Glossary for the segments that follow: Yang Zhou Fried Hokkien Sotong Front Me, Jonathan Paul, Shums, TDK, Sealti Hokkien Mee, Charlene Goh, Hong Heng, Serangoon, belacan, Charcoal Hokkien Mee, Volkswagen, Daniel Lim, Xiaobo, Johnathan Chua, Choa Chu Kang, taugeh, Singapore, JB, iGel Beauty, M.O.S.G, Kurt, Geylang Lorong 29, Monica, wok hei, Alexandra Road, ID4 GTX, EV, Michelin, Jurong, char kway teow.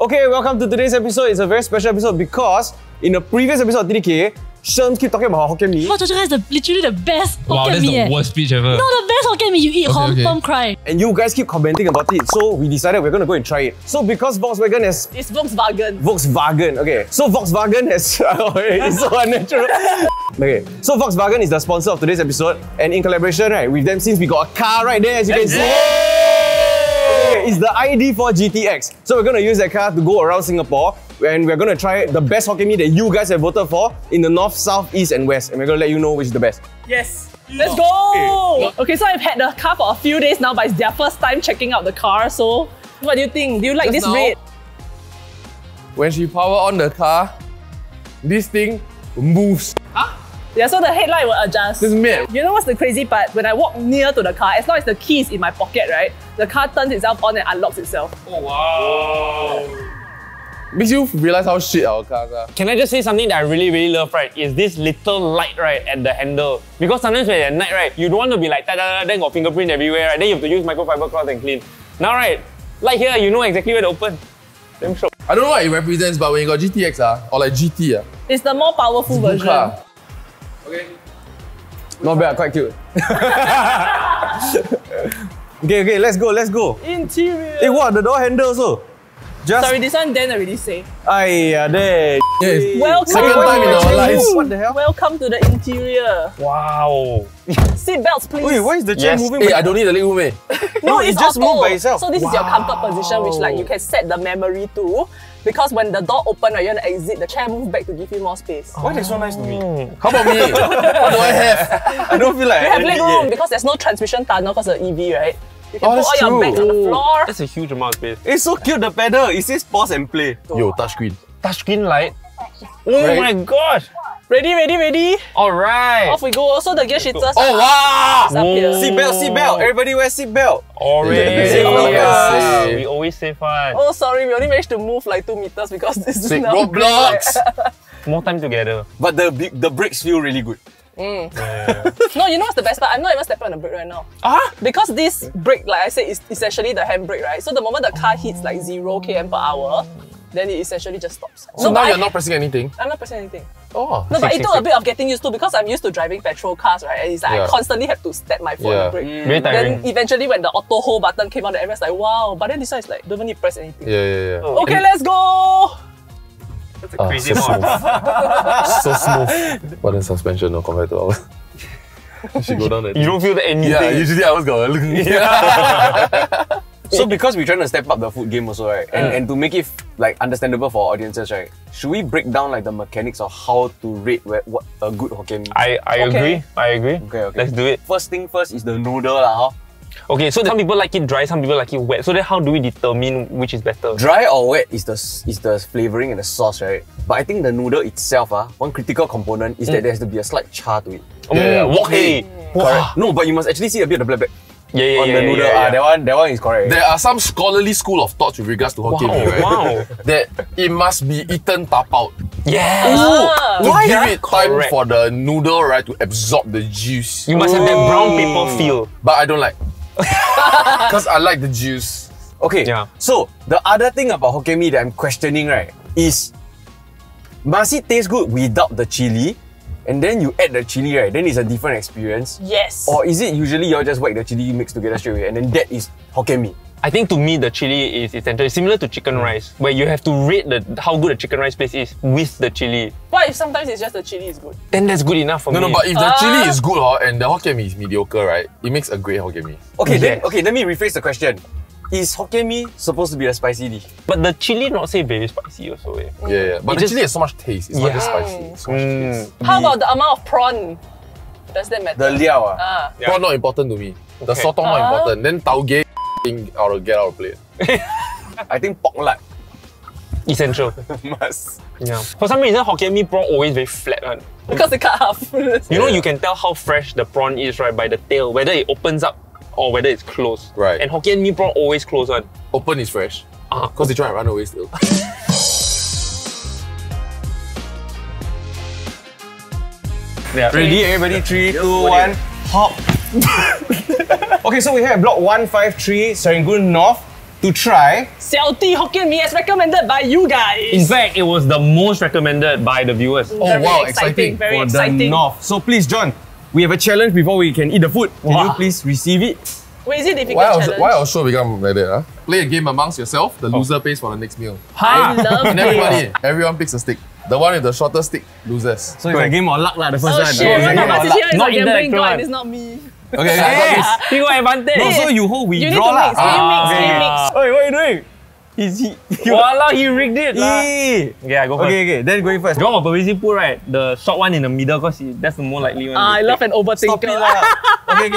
Okay, welcome to today's episode. It's a very special episode because in the previous episode of TDK, Shums keep talking about Hokkien Mee. Choa Chu Kang is literally the best Hokkien Mee. Wow, that's the worst speech ever. No, the best Hokkien Mee you eat, confirm cry. And you guys keep commenting about it, so we decided we're going to go and try it. So because Volkswagen has... It's Volkswagen. Volkswagen, okay. So Volkswagen has... It's so unnatural. Okay, so Volkswagen is the sponsor of today's episode. And in collaboration with them, since we got a car right there, as you can see. It's the ID4 GTX. So we're going to use that car to go around Singapore and we're going to try the best Hokkien Mee that you guys have voted for in the north, south, east and west. And we're going to let you know which is the best. Yes. Let's go! Okay, so I've had the car for a few days now, but it's their first time checking out the car. So what do you think? Do you like this red? When she power on the car, this thing moves. Huh? Yeah, so the headlight will adjust. This is mad. You know what's the crazy part? When I walk near to the car, as long as the key is in my pocket, right? The car turns itself on and unlocks itself. Oh, wow! Makes you realise how shit our cars are. Can I just say something that I really, really love, right? Is this little light, right, at the handle. Because sometimes when at night, right, you don't want to be like, da-da-da, then got fingerprint everywhere, right? Then you have to use microfiber cloth and clean. Now, right, light here, you know exactly where to open. Damn sure. I don't know what it represents, but when you got GTX, or like GT, it's the more powerful version. Car. Okay. Not bad, quite cute. Okay, let's go. Interior. Hey, what? The door handle also? Just... Sorry, this one Dan already say. Aiya, there. Yes. Welcome. Second time in our lives. What the hell? Welcome to the interior. Wow. Seat belts, please. Wait, why is the chair moving? Hey, I don't need the leg room, eh? No, it just moves by itself. So this is your comfort position, which like you can set the memory to. Because when the door opens, you want to exit, the chair moves back to give you more space. Why is it so nice to me? How about me? What do I have? I don't feel like I have leg room because there's no transmission tunnel because of EV, right? You can put all your bags on the floor. That's a huge amount of space. It's so cute, the pedal. It says pause and play. Yo, touchscreen. Touchscreen light. Oh my gosh! Ready? Alright. Off we go. So the gear shifters. Oh wow! Seatbelt. Everybody wear seatbelt. Alright. We always save one. Oh sorry, we only managed to move like 2 meters because this is now roadblocks. More time together. But the brakes feel really good. Mm. Yeah. No, you know what's the best part? I'm not even stepping on the brake right now. Because this brake, like I said, is essentially the handbrake, right? So the moment the car hits like 0 km/h, then it essentially just stops. So now you're not pressing anything? I'm not pressing anything. Oh. No, but it took a bit of getting used to because I'm used to driving petrol cars, right? And it's like I constantly have to step my foot on the brake. Very tiring. Then eventually when the auto hold button came out, I was like, wow. But then this one is like, don't even need to press anything. Yeah. Oh. Okay, let's go! That's a crazy one. So smooth. But then suspension compared to ours. Go down. You don't feel the anything. Yeah, usually I was going. Yeah. So because we're trying to step up the food game also, right? And to make it like understandable for audiences, right? Should we break down like the mechanics of how to rate what a good Hokkien Mee? I agree. Okay. Let's do it. First thing first is the noodle lah. Okay, so some people like it dry, some people like it wet. So then how do we determine which is better? Dry or wet is the flavouring and the sauce, right? But I think the noodle itself, one critical component is that there has to be a slight char to it. Wok hei! Correct. No, but you must actually see a bit of the black bag. On the noodle. That one is correct. There are some scholarly school of thoughts with regards to Hokkien Mee, right? That it must be eaten tap out. To give it time for the noodle, right, to absorb the juice. You must have that brown paper feel. But I don't like. Because I like the juice. Okay, so the other thing about Hokkien Mee that I'm questioning, right, is must it taste good without the chili? And then you add the chili, right? Then it's a different experience. Yes. Or is it usually you just whack the chili mixed together straight away and then that is Hokkien Mee? I think to me the chili is essentially similar to chicken rice, where you have to rate how good the chicken rice place is with the chili. What if sometimes it's just the chili is good? Then that's good enough for me. No, but if the chili is good and the Hokkien Mee is mediocre, right? It makes a great Hokkien Mee. Okay, let me rephrase the question. Is Hokkien Mee supposed to be a spicy dish? But the chili not say very spicy also. But the chili has so much taste. It's not just spicy. It's so much taste. How about the amount of prawn? Does that matter? The liao prawn not important to me. The sotong not important. Then taugeh I'll get out of plate. I think pork lard. Essential. Must. Yeah. For some reason, Hokkien Mee prawn always very flat. Because they cut half. You know you can tell how fresh the prawn is right by the tail, whether it opens up or whether it's closed. Right. And Hokkien Mee prawn always closed one. Open is fresh. Because they try and run away still. Ready everybody? 3, 2, 1, hop! Okay, so we have block 153, Serangoon North. to try Sealti Hokkien Mee as recommended by you guys. In fact, it was the most recommended by the viewers. Oh very wow, exciting. Very for exciting. The north. So please, John, we have a challenge before we can eat the food. Can you please receive it? Wait, is it difficult challenge? Why our show become like that? Huh? Play a game amongst yourself. The loser pays for the next meal. I love it. And everyone picks a stick. The one with the shortest stick loses. So it's a game of luck like the first time. Shit. It's not gambling, God, it's not me. Okay, he got advantage. No, so you hold, we draw lah. You mix. Hey, what are you doing? He rigged it lah. Okay, I go first. Okay, then going first. Draw a pervasive pool, right? The short one in the middle, because that's the more likely one. I love an overthinker. Okay.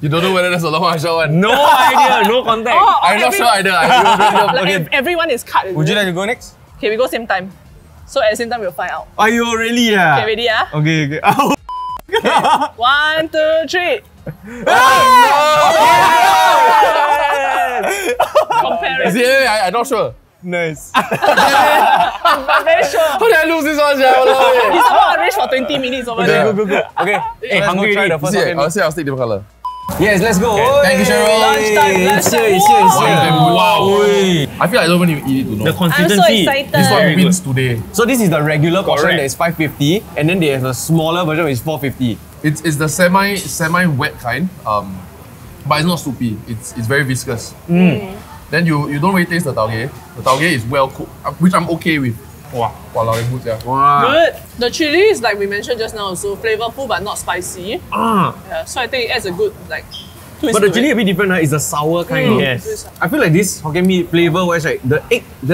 You don't know whether that's a long or short one? No idea, no contact. I'm not sure either. Everyone is cut. Would you like to go next? Okay, we go same time. So at the same time, we'll find out. Are you ready? Okay, ready? Okay. Oh, okay. 1, 2, 3. Oh, no! Comparing. I'm not sure. Nice. I'm very sure. How did I lose this one? It's about arranged for 20 minutes over there. Go. Okay. Hey, hungry already. I'll stick different colour. Yes, let's go. Okay. Thank you, Cheryl. Lunchtime. Wow. I feel like I don't even eat it to know. The consistency. I'm so excited. This one wins today. So this is the regular portion that is 550, and then there's a smaller version which is 450. It's the semi wet kind, but it's not soupy. It's very viscous. Mm. Then you don't really taste the tauge. The tauge is well cooked, which I'm okay with. Wow, good. The chili is like we mentioned just now, so flavorful but not spicy. Yeah, so I think it adds a good twist. But the chili a bit different, huh? It's a sour kind. Yes. I feel like this Hokkien Mee flavour wise, right? The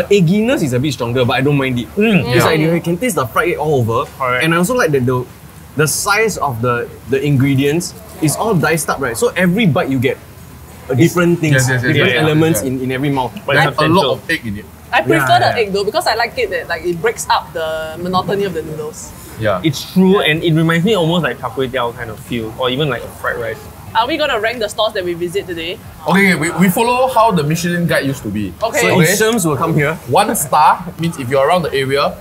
egginess is a bit stronger, but I don't mind it. It's like you can taste the fried egg all over. Correct. And I also like that the size of the ingredients is all diced up, right? So every bite you get different things, different elements in every mouth. But there's a lot of egg in it. I prefer the egg though, because I like it that it breaks up the monotony of the noodles. Yeah, it's true, and it reminds me almost like char kway teow kind of feel, or even like a fried rice. Are we gonna rank the stores that we visit today? Okay, we follow how the Michelin guide used to be. Okay, so Shums will come here. 1 star means if you're around the area,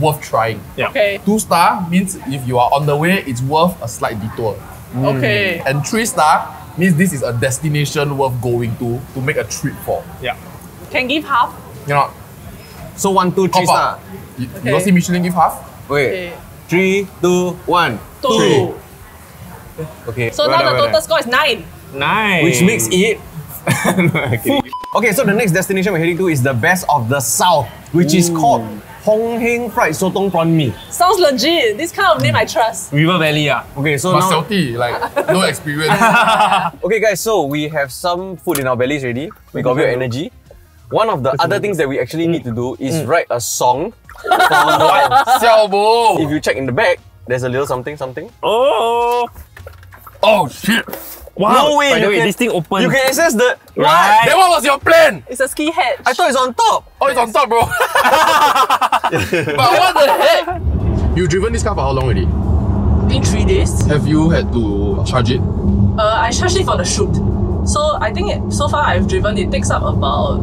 worth trying. Yeah. Okay. 2 star means if you are on the way, it's worth a slight detour. Okay. And 3 star means this is a destination worth going to make a trip for. Yeah. Can give half. You know, so 1, 2, 3 star. You don't see Michelin give half? Wait. Okay. 3, 2, 1. 2. Okay. So now the total score is 9. 9. Which makes it. Okay, so the next destination we're heading to is the best of the South, which is called Hong Heng Fried Sotong Front Me. Sounds legit. This kind of name I trust. River Valley, Okay, so but now... salty, like no experience. Okay, guys, so we have some food in our bellies already. We got a bit of energy. One of the other things that we actually need to do is write a song for Xiaobo. If you check in the back, there's a little something. Oh shit! Wow! No way! By the way, this thing opens. You can access the... Right. Then what was your plan? It's a ski hedge. I thought it's on top. Oh, it's on top, bro. But what the heck? You've driven this car for how long already? I think 3 days. Have you had to charge it? I charged it for the shoot. So I think so far I've driven, it takes up about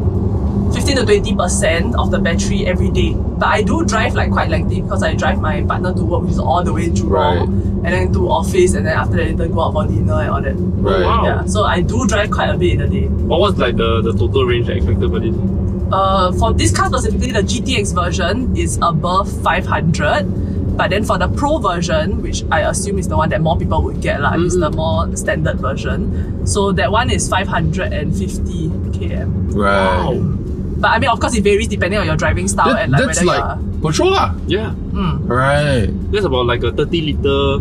15 to 20% of the battery every day. But I do drive like quite lengthy because I drive my partner to work, which is all the way to Jurong, and then to office, and then after that later go out for dinner and all that. Right. Wow. Yeah. So I do drive quite a bit in a day. What was like the total range I expected for this? For this car specifically, the GTX version is above 500, but then for the Pro version, which I assume is the one that more people would get, is the more standard version. So that one is 550 km. Right. Wow. But I mean, of course, it varies depending on your driving style and like whether you are petrol lah. Yeah. Right. That's about like a 30-liter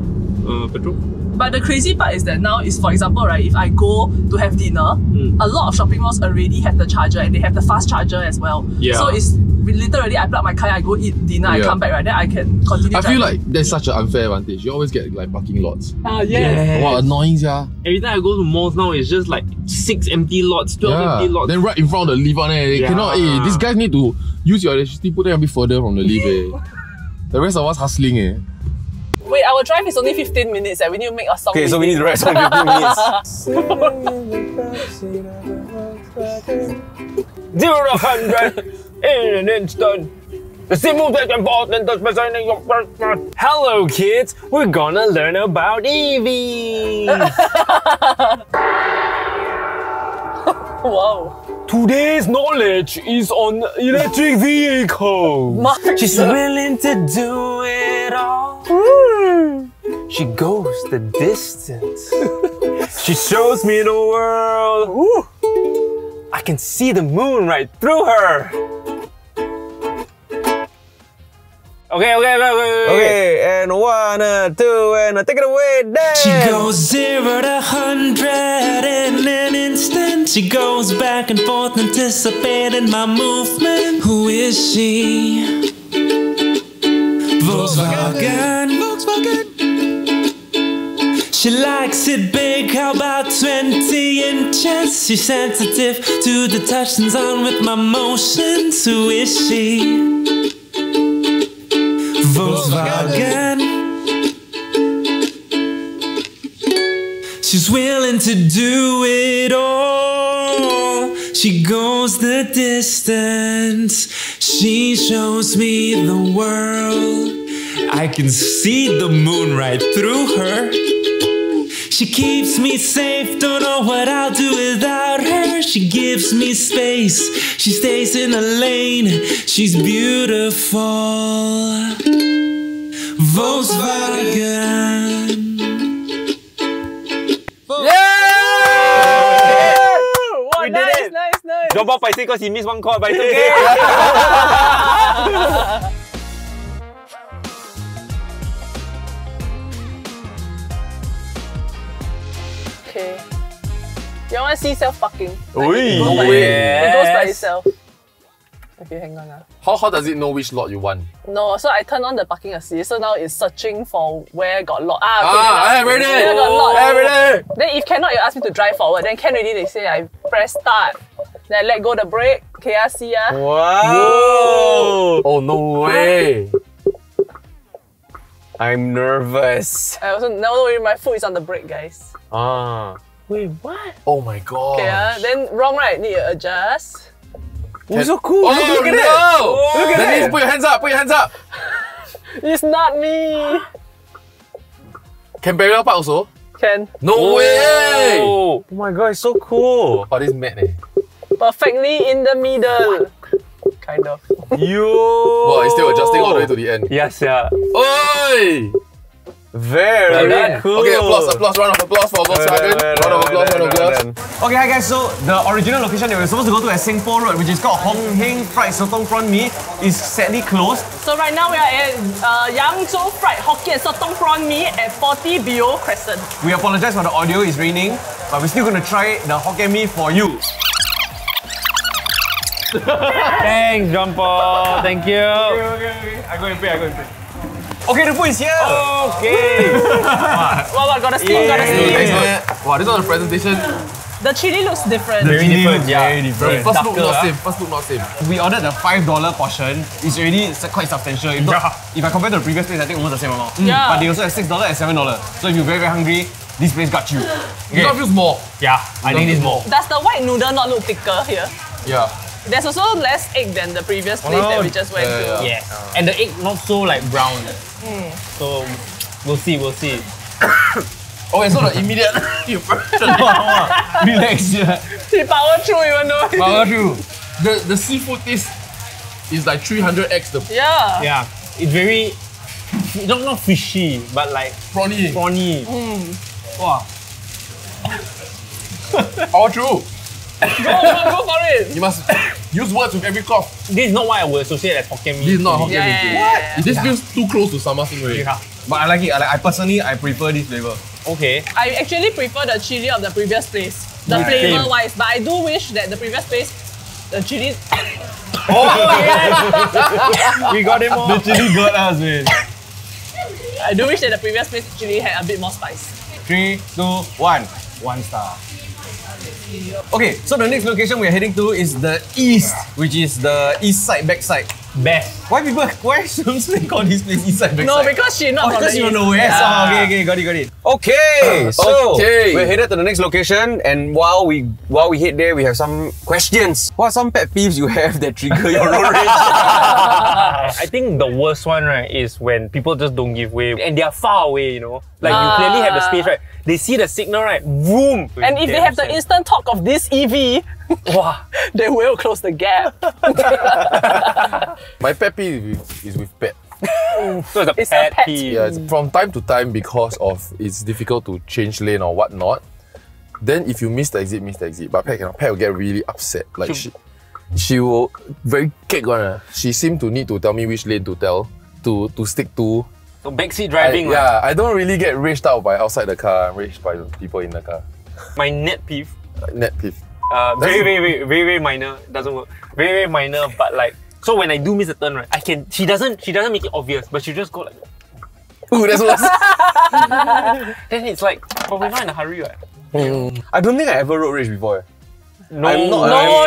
petrol. But the crazy part is that now is, for example, right, if I go to have dinner, a lot of shopping malls already have the charger and they have the fast charger as well. Yeah. So it's literally I plug my car, I go eat dinner, I come back, right, then I can continue. I feel like there's such an unfair advantage. You always get like parking lots. Yes. Wow, annoying, Every time I go to malls now, it's just like 6 empty lots, 12 empty lots. Then right in front of the lift on there, they cannot. These guys need to use your electricity, put them a bit further from the lift. The rest of us hustling. Wait, our drive is only 15 minutes. We need to make a song. Okay, so we need to write song 15 minutes. 0 to 100 in an instant. The simple that's important is presenting your first one. Hello, kids. We're gonna learn about EVs. Wow. Today's knowledge is on electric vehicles. She's willing to do it all. Mm. She goes the distance. She shows me the world. Ooh. I can see the moon right through her. Okay, and 1, 2, and take it away, Dan. She goes 0 to 100 in an instant. She goes back and forth, anticipating my movement. Who is she? Volkswagen. She likes it big, how about 20 inches? She's sensitive to the touch and on with my motions. Who is she? Volkswagen. She's willing to do it all. She goes the distance. She shows me the world. I can see the moon right through her. She keeps me safe, don't know what I'll do without her. She gives me space, she stays in the lane. She's beautiful. Volkswagen. Yeah! Wow, nice. Don't bother fighting because he missed one call, but it's okay. Okay. You want to see self-parking? Like, no way. Yes. It goes by itself. Okay, hang on. How does it know which lot you want? No, so I turn on the parking assist, so now it's searching for where got lot. Okay, I read it! Then if cannot, you ask me to drive forward. Then can already, they say I press start. Then I let go the brake. KRC. Wow! Oh, no way! I'm nervous. I also my foot is on the brake, guys. Wait, what? Oh my god. Okay, then wrong, right? Need to adjust. Oh, so cool! Oh, look at it! Oh, look at it! Put your hands up! Put your hands up! It's not me. Can barrier park also? Can. No way! Oh my god, it's so cool. Oh, this is mad, eh? Perfectly in the middle. Kind of. Yo! Well, it's still adjusting all the way to the end. Yes, yeah. Oi! Very cool. Okay, applause, round of applause for Volkswagen. Round of applause. Okay, hi guys, so the original location that we were supposed to go to at Sing Po Road, which is called Hong Heng Fried Sotong Front Me, is sadly closed. So right now we are at Yang Zhou Fried Hokkien Sotong Front Me at 40 Bio Crescent. We apologize for the audio, it's raining, but we're still going to try the Hokkien Mee for you. Thanks, John Paul. Thank you. Okay. I go and pay. Okay, the food is here! Okay! Wow, got a steam. Wow, this was the presentation. The chili looks different. Very different. First look, not same. We ordered the $5 portion. It's already quite substantial. If I compare to the previous place, I think almost the same amount. Yeah. But they also have $6 and $7. So if you're very, very hungry, this place got you. Okay. It feels more. Yeah, I think it's more. Does the white noodle not look thicker here? Yeah. There's also less egg than the previous place that we just went to. Yes, and the egg not so like brown. So we'll see. Oh, it's not an immediate impression. Relax. She powered through even though. Power through. The seafood is like 300x the. Yeah. Yeah. It's very not fishy, but like prawny. Wow. All true. Go for it! You must use words with every cough. This is not what I would associate as Hokkien Mee. This is not Hokkien Mee. What? This feels too close to Summer Stingray. Yeah. But I like it. I personally, I prefer this flavour. Okay. I actually prefer the chili of the previous place. The flavour wise. But I do wish that the previous place, the chili... Oh yes! We got him all. The chili got us, man. I do wish that the previous place chili had a bit more spice. 3, 2, 1. 1 star. Okay, so the next location we're heading to is the east, which is the east side, back side. Best. Why Shums call this place east side, back side? No, because she's not from the east. Because you don't know where. Okay, got it. Okay, so we're headed to the next location, and while we head there, we have some questions. What are some pet peeves you have that trigger your road rage? I think the worst one, right, is when people just don't give way and they are far away, you know? Like, you clearly have the space, right? they see the signal, right? Vroom! And if they have the instant talk of this EV, wow, they will close the gap. My pet peeve is with pet. So it's a pet peeve. Yeah, it's from time to time because of it's difficult to change lane or whatnot. Then if you miss the exit, but pet cannot. Pet will get really upset. Like she will very kick on her. She seemed to need to tell me which lane to stick to. So backseat driving, right? Yeah, I don't really get raged out by outside the car. I'm raged by the people in the car. My net peeve. Net peeve. Very minor. Doesn't work. Very minor, but like, so when I do miss the turn, right, I can. She doesn't make it obvious, but she just go like, ooh, that's worse. Then it's like, but we're not in a hurry, right? Mm. I don't think I ever rode rage before. No,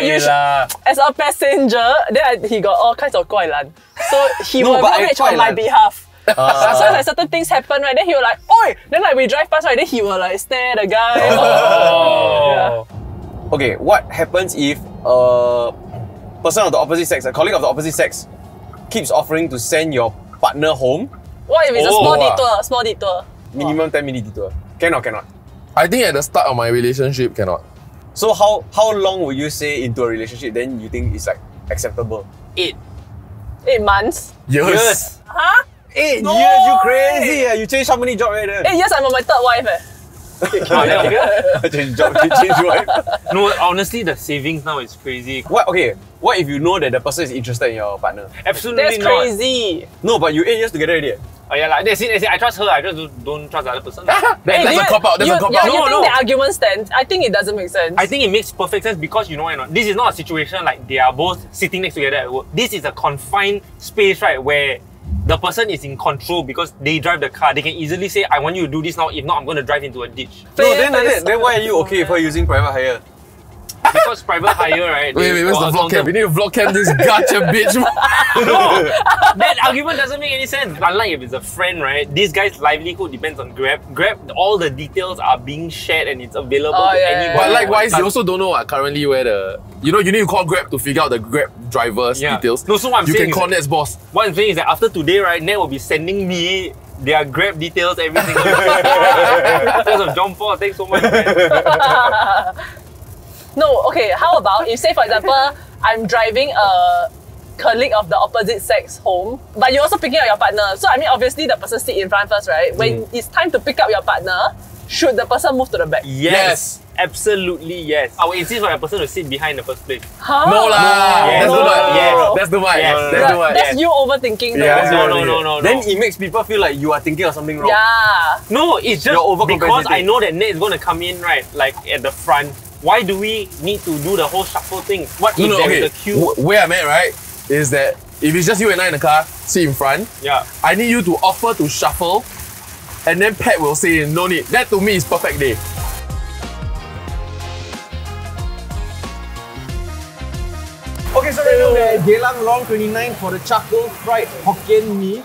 as a passenger, then he got all kinds of guai lan. So he will rage on my behalf. So like certain things happen, right? Then he will like, oi! Then like we drive past, right? Then he will like stare at the guy. Oh. Yeah. Okay, what happens if a person of the opposite sex, a colleague of the opposite sex, keeps offering to send your partner home? What if it's a small detour? Small detour. Minimum 10-minute detour. Cannot, cannot. I think at the start of my relationship, cannot. So how long would you say into a relationship then you think it's like acceptable? 8 months. Years. Huh? 8 years, you crazy! Yeah. You changed how many jobs right there? 8 years, I'm on my third wife. Change job, change wife. No, honestly, the savings now is crazy. What? Okay, what if you know that the person is interested in your partner? Absolutely not. That's crazy. No, but you 8 years together already. Oh yeah, like that's it. I trust her. I just don't trust the other person. That's a cop out. That's a cop out. Yeah, you think the argument stands? I think it doesn't make sense. I think it makes perfect sense because you know why not? This is not a situation like they are both sitting next together at work. This is a confined space, right, where the person is in control because they drive the car. They can easily say, I want you to do this now, if not, I'm going to drive into a ditch. So no, then why are you okay for using private hire? Because private hire, right? Wait, where's the vlog cam? We need to vlog cam this gotcha bitch. No! That argument doesn't make any sense. Unlike if it's a friend, right? This guy's livelihood depends on Grab. Grab, all the details are being shared and it's available to anyone. But likewise, you also don't know currently where the... You know, you need to call Grab to figure out the Grab driver's details. No, so what I'm saying, you can call Net's boss. What I'm saying is that after today, right, Net will be sending me their Grab details, everything. Because of John Paul, thanks so much, man. No, okay, how about if, say for example, I'm driving a colleague of the opposite sex home, but you're also picking up your partner. So I mean, obviously the person sit in front first, right? When it's time to pick up your partner, should the person move to the back? Yes. Absolutely yes. I would insist on a person to sit behind in the first place. Huh? No lah. Yes. No. That's the vibe. Yes. That's the vibe. That's you overthinking. Yeah. No. Then it makes people feel like you are thinking of something wrong. Yeah. No, it's just because I know that Nate is going to come in, right? Like at the front. Why do we need to do the whole shuffle thing? What if there's a queue? Where I'm at, right, is that if it's just you and I in the car, sit in front. Yeah. I need you to offer to shuffle, and then Pat will say no need. That to me is perfect day. Okay, so right now we're at Geylang Lorong 29 for the Charlene Goh Fried Hokkien Mee.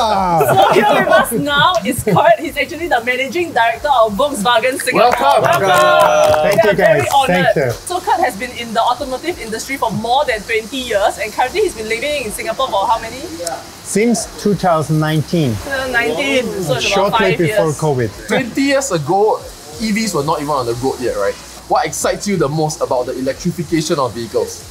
So here with us now is Kurt. He's actually the managing director of Volkswagen Singapore. Welcome! Thank you guys. Very honoured. Thank you. So Kurt has been in the automotive industry for more than 20 years and currently he's been living in Singapore for how many? Since 2019. 2019, so it's about 5 years. Shortly before COVID. 20 years ago, EVs were not even on the road yet, right? What excites you the most about the electrification of vehicles?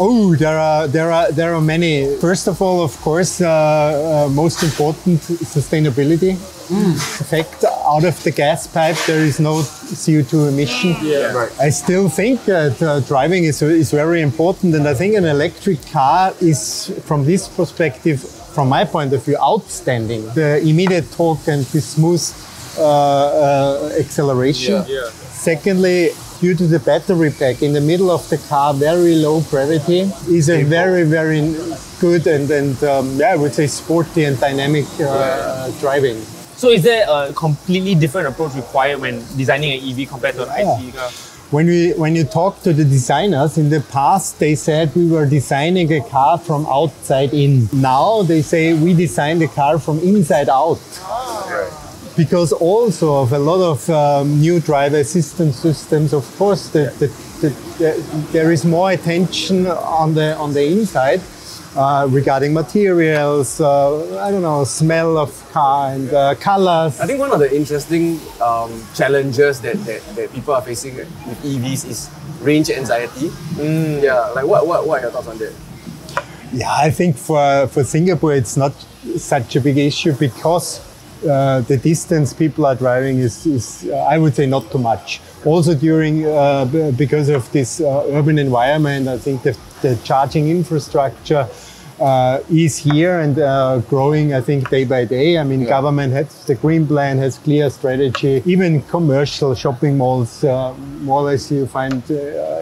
Oh, there are many. First of all, of course, most important, sustainability. In fact, out of the gas pipe, there is no CO2 emission. Yeah, right. I still think that driving is very important, and I think an electric car is, from this perspective, from my point of view, outstanding. The immediate torque and the smooth acceleration. Yeah. Secondly, due to the battery pack in the middle of the car, very low gravity, is a very good and yeah, I would say sporty and dynamic driving. So is there a completely different approach required when designing an EV compared to an ICE car? When you talk to the designers, in the past they said we were designing a car from outside in. Now they say we designed the car from inside out. Because also of a lot of new driver assistance systems, of course, there is more attention on the inside. regarding materials, I don't know, smell of car and colors. I think one of the interesting challenges that people are facing with EVs is range anxiety. Mm. Yeah, like what are your thoughts on that? Yeah, I think for Singapore it's not such a big issue because the distance people are driving is I would say not too much. Also during, because of this urban environment, I think the charging infrastructure is here and growing, I think, day by day. I mean, yeah. Government has the green plan, has clear strategy. Even commercial shopping malls, more or less you find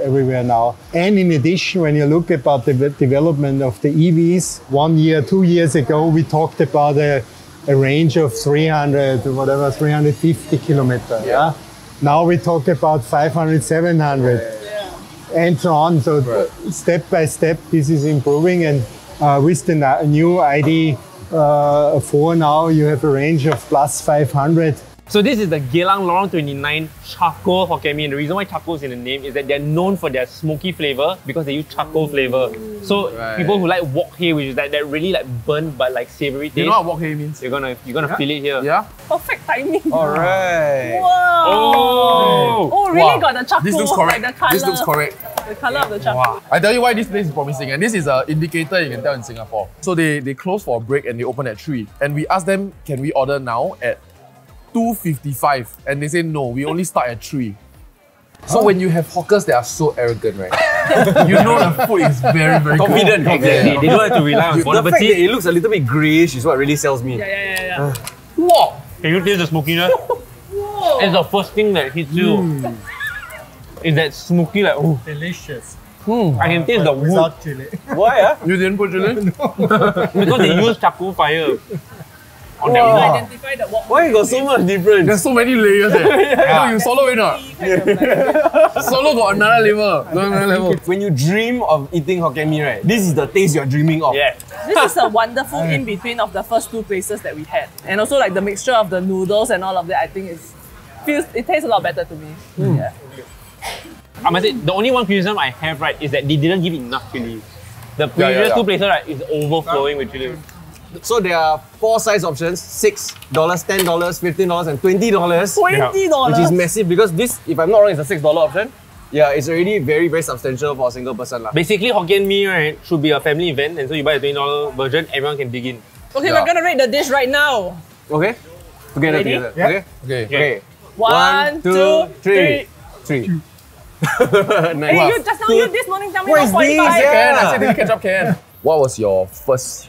everywhere now. And in addition, when you look about the development of the EVs, 2 years ago, we talked about a range of 300 or whatever, 350 kilometers. Yeah. Yeah? Now we talk about 500, 700 yeah. and so on. So right. Step by step, this is improving. And with the new ID4 now, you have a range of plus 500. So this is the Geylang Lorong 29 charcoal Hokkien Mee. And the reason why charcoal is in the name is that they're known for their smoky flavor because they use charcoal flavor. So right. People who like wok hei, which is that really like burnt but like savoury taste. You know what wok hei means? You're gonna yeah. feel it here. Yeah. Perfect timing. Alright. Wow. Oh. Oh, really wow. Got the charcoal. This looks correct. Like the colour. This looks correct. The colour yeah. of the charcoal. Wow. I tell you why this place is promising, and this is an indicator you can tell in Singapore. So they close for a break and they open at 3. And we asked them, can we order now at 2:55, and they say no, we only start at 3. So when you have hawkers that are so arrogant, right? You know the food is very confident. Cool. Exactly. Yeah. They don't have to rely on quality. The fact that it looks a little bit greyish is what really sells me. Yeah. Wow! Can you taste the smokiness? Whoa. It's the first thing that hits you. Mm. Is that smoky like oh. Delicious. Hmm. I can taste the wood. Without chili. Why? You didn't put chili? No. Because they use charcoal fire. On that identify the wok. Why you got so much difference? There's so many layers there. Yeah. No, you solo it not? Solo got another level. When you dream of eating Hokkien Mee, right? This is the taste you're dreaming of. Yeah. This is a wonderful in-between of the first two places that we had. And also like the mixture of the noodles and all of that, I think it tastes a lot better to me. Mm. Yeah. I must say, the only one criticism I have, right, is that they didn't give enough chili. The previous two places, right, is overflowing with chili. So there are 4 size options, $6, $10, $15, and $20. $20! Which is massive because this, if I'm not wrong, is a $6 option. Yeah, it's already very substantial for a single person. Basically, Hokkien Mee right, should be a family event, and so you buy the $20 version, everyone can dig in. Okay, we're gonna rate the dish right now. Okay? Together. Yeah. Okay. 1, 2, 3. Nice. Hey, you just now, you this morning tell me what is this? Yeah, I said this ketchup can. What was your first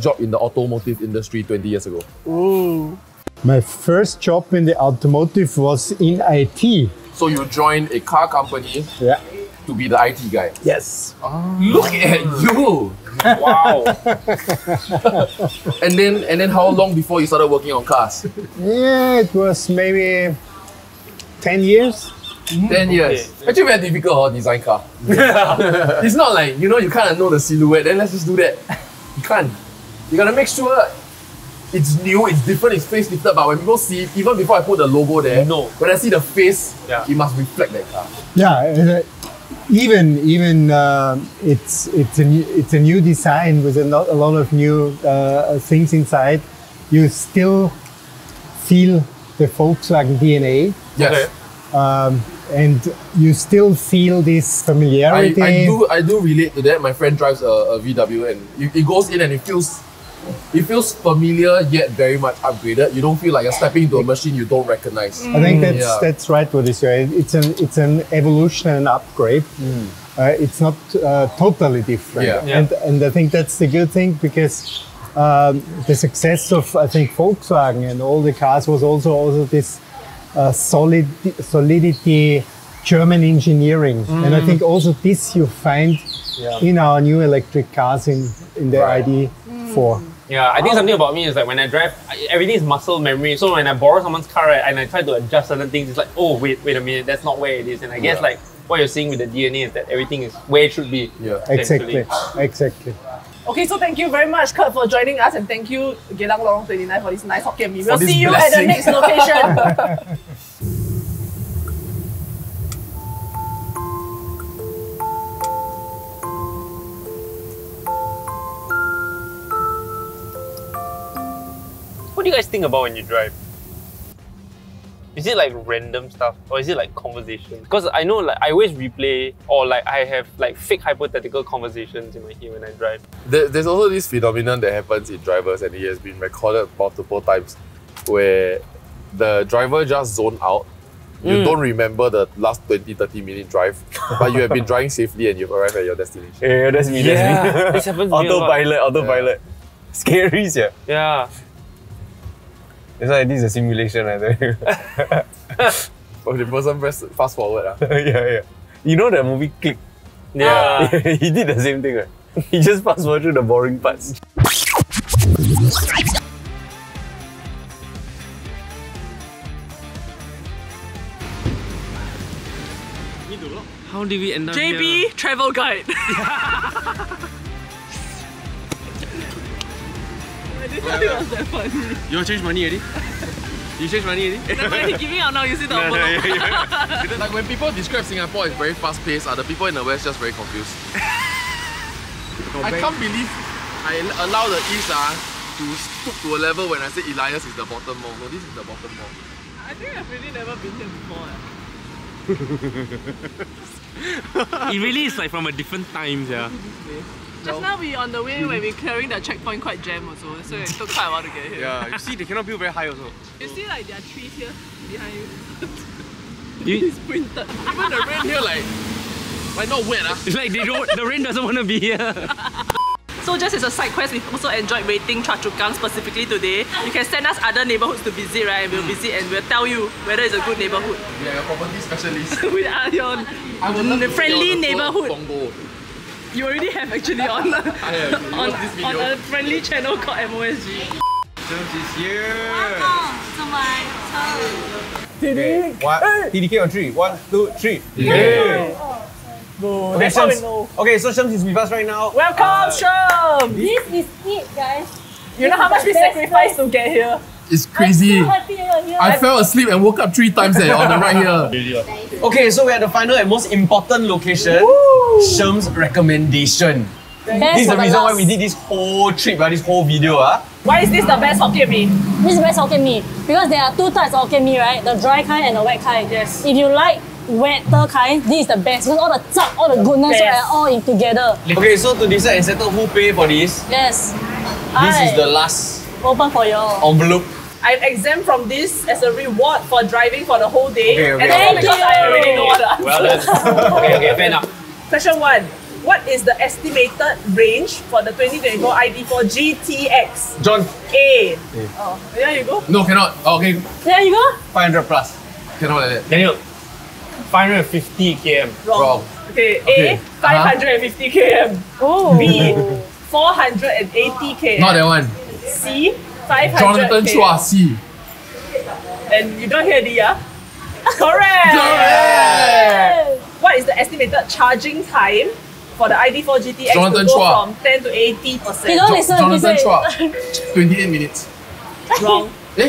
job in the automotive industry 20 years ago? Ooh. My first job in the automotive was in IT. So you joined a car company to be the IT guy? Yes. Oh. Look at you! Wow! and then how long before you started working on cars? Yeah, it was maymaybe 10 years. 10 years. Okay. Actually very difficult to design car. Yeah. It's not like, you know, you kind of know the silhouette, then let's just do that. You can't. You gotta make sure it's new, it's different, it's facelifted, but when people see it, even before I put the logo there, when I see the face, it must reflect that car. Yeah, it's a new design with a lot of new things inside. You still feel the Volkswagen DNA. Yes. Okay. And you still feel this familiarity. I do relate to that. My friend drives a VW and it goes in and it feels familiar yet very much upgraded. You don't feel like you're stepping into a machine you don't recognize. I think that's right what is here. It's an evolution and an upgrade. Mm. It's not totally different. Yeah. Yeah. And I think that's the good thing because the success of I think Volkswagen and all the cars was also this solidity, German engineering, and I think also this you find in our new electric cars in the ID4. Yeah, I think something about me is like when I drive, everything is muscle memory. So when I borrow someone's car and I try to adjust certain things, it's like, oh wait a minute, that's not where it is. And I guess like what you're seeing with the DNA is that everything is where it should be. Yeah, exactly. Okay, so thank you very much, Kurt, for joining us, and thank you, Geylang Lorong 29, for this nice Hokkien Mee. We'll see you at the next location. do you guys think about when you drive? Is it like random stuff or is it like conversation? Because I know like I always replay or like I have like fake hypothetical conversations in my head when I drive. There's also this phenomenon that happens in drivers and it has been recorded multiple times where the driver just zoned out. You don't remember the last 20-30 minute drive, but you have been driving safely and you've arrived at your destination. Yeah, that's me, that's me. This happens to me a lot. Autopilot. Yeah. Scary, yeah. Yeah. It's like this is a simulation, I tell you. Oh, the person press fast forward. Yeah, yeah. You know that movie Click? Yeah. He did the same thing, right? He just fast forward through the boring parts. How did we end up JB here? Travel guide. I didn't think it was that funny. You change money already? You change money already? That's why he's giving out now, you see the envelope. Like when people describe Singapore as very fast paced, are the people in the West just very confused? I can't believe I allow the East to stoop to a level when I say Elias is the bottom mall. No, this is the bottom mall. I think I've really never been here before. It really is like from a different time, yeah. Just now we on the way when we clearing the checkpoint quite jam also, so it took quite a while to get here. Yeah, you see they cannot build very high also. You see like there are trees here behind you. It's printed. Even the rain here like not wet. It's like they don't, the rain doesn't want to be here. So just as a side quest, we also enjoyed rating Choa Chu Kang specifically today. You can send us other neighbourhoods to visit, right? And we'll visit and we'll tell you whether it's a good neighbourhood. We are your property specialists. We are your friendly neighbourhood. You already have actually on a friendly channel called M.O.S.G. Shums is here! TDK on 3. 1, 2, 3. TDK! No, okay, Shums. Okay, so Shums is with us right now. Welcome, Shums! This is it, guys. You know how much we sacrificed to get here? It's crazy. I fell asleep and woke up 3 times there on the right here. Okay, so we're at the final and most important location. Woo! Shums' recommendation. This is the reason why we did this whole trip, this whole video. Why is this the best Hokkien Mee? This is the best Hokkien Mee. Because there are 2 types of Hokkien Mee, right? The dry kind and the wet kind. Yes. If you like wetter kind, this is the best because all the chap, all the goodness are all in together. Okay, so to decide and settle who pay for this. Yes. This is the last. Open for your envelope. I'm exempt from this as a reward for driving for the whole day. Okay, okay. And then because I already know what the answer. Well done. Okay, fair enough. Question 1. What is the estimated range for the 2024 ID4 GTX? John. A. Oh, there you go. No, cannot. Oh, okay. There you go. 500 plus. Cannot like that. Daniel. 550 km. Wrong. Okay, A, 550 km. Oh. B, 480 km. Not that one. C, 500 km. Johnathan Chua, C. And you don't hear D, yeah? Correct! Correct! What is the estimated charging time for the ID4 GTX Jonathan to go Chua. From 10 to 80%? Don't listen, Jonathan Chua, 28 minutes. Wrong. Eh?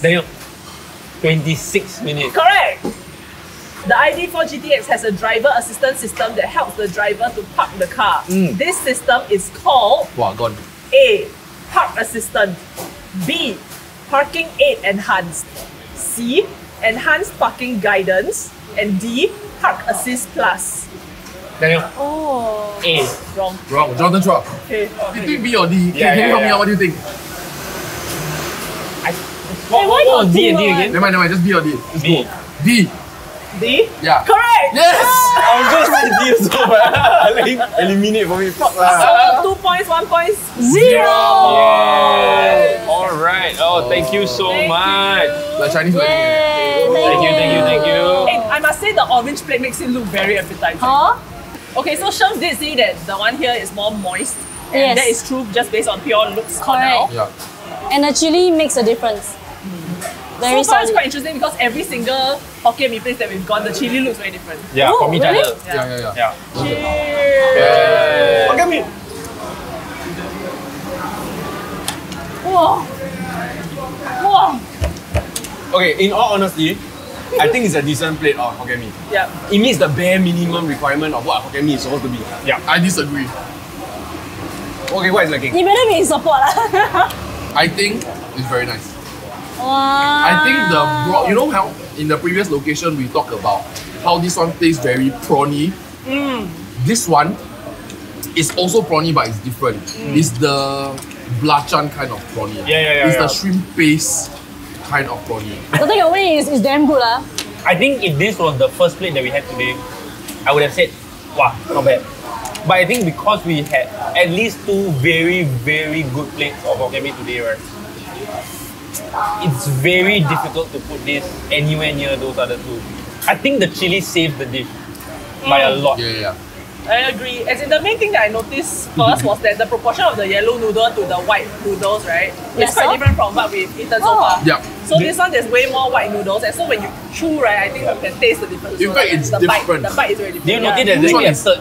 Daniel, 26 minutes. Correct! The ID4 GTX has a driver assistance system that helps the driver to park the car. This system is called A. Park Assistant, B. Parking Aid Enhanced, C. Enhanced Parking Guidance, and D. Park Assist Plus. Daniel. Oh. A. Wrong. Wrong. Jonathan Chua. Okay. Between B or D, can you help me out? What do you think? What was D and D again? Never mind. Just B or D. Let's go. D. D? Yeah. Correct! Yes! I was just like D also, but eliminate for me. Fuck lah. So, 2 points, 1 point, 0! Yes. Alright. Oh, thank you so much. The Chinese wedding. Thank you. And I must say the orange plate makes it look very appetizing. Huh? Okay, so Shums did say that the one here is more moist. And that is true just based on pure looks for now. Yeah. And the chili makes a difference. Very so far it's quite interesting because every single Hokkien Mee place that we've gone, the chili looks very different. Yeah, for me, really? Yeah. Cheers! Hokkien Mee! Wow! Wow! Okay, in all honesty, I think it's a decent plate of Hokkien Mee. Yeah. It meets the bare minimum requirement of what Hokkien Mee is supposed to be. Yeah, I disagree. Okay, what is lacking? You better be in support. I think it's very nice. Wow. I think the broth, you know how in the previous location we talked about how this one tastes very prawny. Mm. This one is also prawny but it's different. Mm. It's the belacan kind of prawny. Yeah. It's the shrimp paste kind of prawny. The takeaway is damn good. I think if this was the first plate that we had today, I would have said, wow, not bad. But I think because we had at least two very, very good plates of Hokkien Mee today, right? It's very difficult to put this anywhere near those other two. I think the chili saved the dish by a lot. Yeah. I agree. As in, the main thing that I noticed first was that the proportion of the yellow noodle to the white noodles, right? It's quite different from what we've eaten so far. Yeah. So this one, there's way more white noodles, and so when you chew, right, I think you can taste the difference. In fact, it's different. The bite is very different. Do you notice that this one is third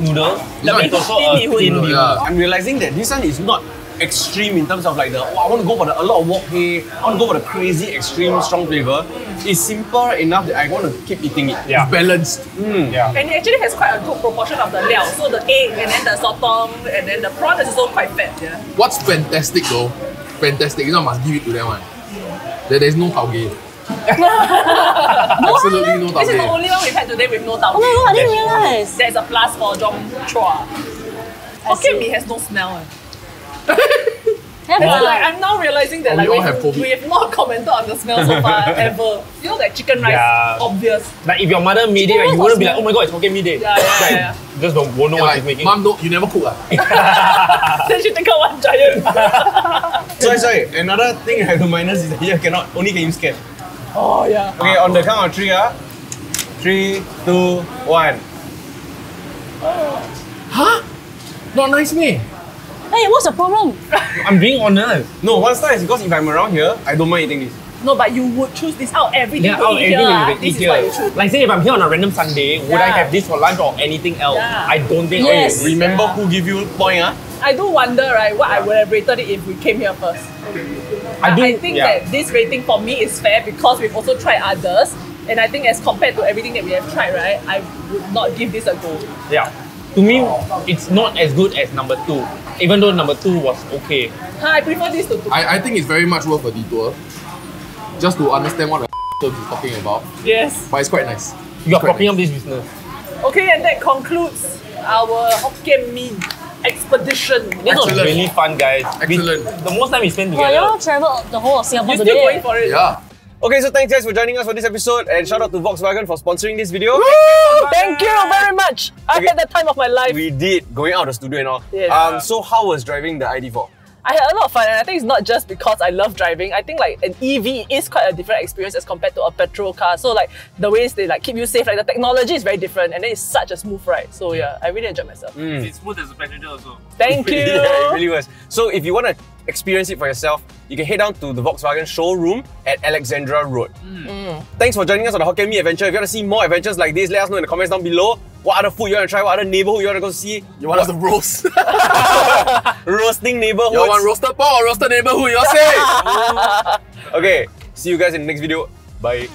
noodle? The one is also a thin noodle. I'm realizing that this one is not extreme in terms of like the, I want to go for the, a lot of wok hei, I want to go for the crazy, extreme, strong flavour. It's simple enough that I want to keep eating it. Yeah. It's balanced. Mm. Yeah. And it actually has quite a good proportion of the liao. So the egg and then the sotong and then the prawn is also quite fat. Yeah. What's fantastic though, you know, I must give it to them one. There's no taugeh. Absolutely no taugeh. This is the only one we've had today with no taugeh. Oh my god, I didn't realise. There's a plus for Johnathan Chua. Hokkien Mee has no smell. Like, I'm now realizing that we have not commented on the smell so far ever. You know, like chicken rice, obvious. Like if your mother made chicken it, right, you wouldn't be like, oh my god, it's Hokkien Mee Day. Yeah. Just don't know what she's making. Mom, no, you never cook. Then she take out one giant. Sorry. Another thing I have to minus is that you cannot, only can use cap. Oh yeah. Okay, on the count of three, 3, 2, 1. Huh? Not nice, me. Hey, what's the problem? I'm being honest. No, one star is because if I'm around here, I don't mind eating this. No, but you would choose this out every day. Yeah, out every day. This is what you choose. Like say if I'm here on a random Sunday, would I have this for lunch or anything else? Yeah. I don't think I would. Remember who give you point, huh? I do wonder, right, what I would have rated it if we came here first. I think that this rating for me is fair because we've also tried others. And I think as compared to everything that we have tried, right, I would not give this a go. Yeah. To me, it's not as good as number 2. Even though number 2 was okay. I prefer this to 2. I think it's very much worth a detour. Just to understand what the terms is talking about. Yes. But it's quite nice. You are propping up this business. Okay, and that concludes our Hokkien Mee expedition. This was really fun, guys. Excellent. The most time we spent together. Well, you traveled the whole of Singapore today. You're still going for it. Yeah. Okay, so thanks guys for joining us for this episode and shout out to Volkswagen for sponsoring this video. Woo! Thank you very much! I had the time of my life. We did, going out of the studio and all. Yeah. So how was driving the ID4? I had a lot of fun and I think it's not just because I love driving. I think like an EV is quite a different experience as compared to a petrol car. So like the ways they like keep you safe, like the technology is very different and then it's such a smooth ride. So yeah, I really enjoyed myself. Mm. It's smooth as a passenger also. Thank you! Yeah, it really was. So if you want to experience it for yourself, you can head down to the Volkswagen showroom at Alexandra Road. Mm. Thanks for joining us on the Hokkien Mee adventure. If you want to see more adventures like this, let us know in the comments down below. What other food you want to try? What other neighbourhood you want to go see? You want us to roast? Roasting neighbourhoods. You want roasted pork or roasted neighbourhood? You say? Okay, see you guys in the next video. Bye.